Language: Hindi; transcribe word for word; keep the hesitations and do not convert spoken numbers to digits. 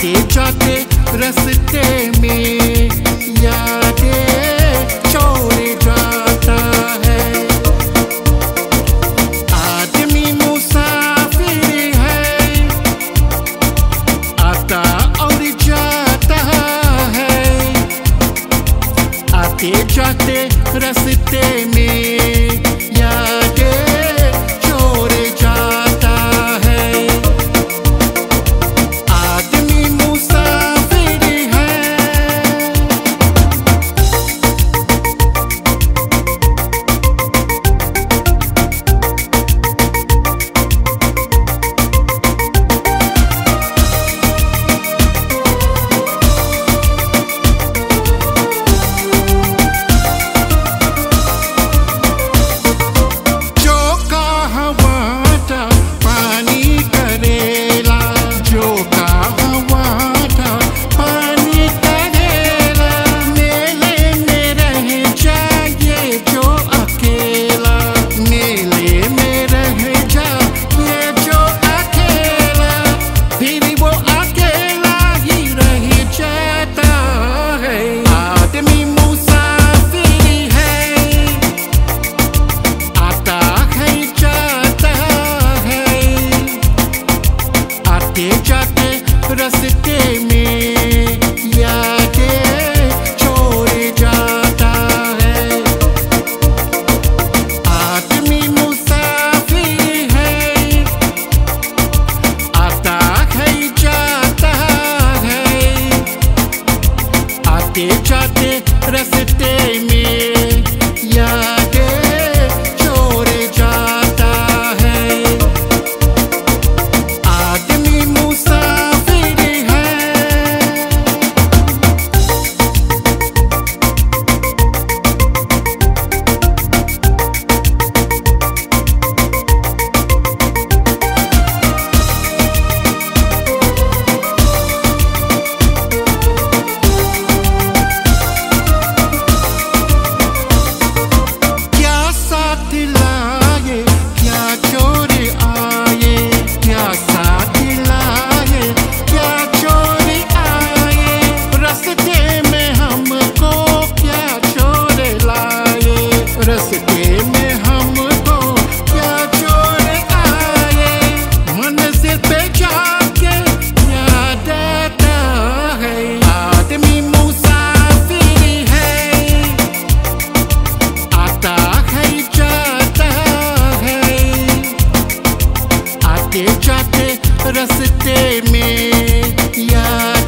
आते जाते रस्ते में यादें छोड़ जाता है। आदमी मुसाफिर है, आता और जाता है। आते जाते रस्ते में यादें जाते रस्ते में यादें छोड़ जाता है। आदमी मुसाफिर है, आता है जाता है। आते जाते रस्ते में रस्ते में या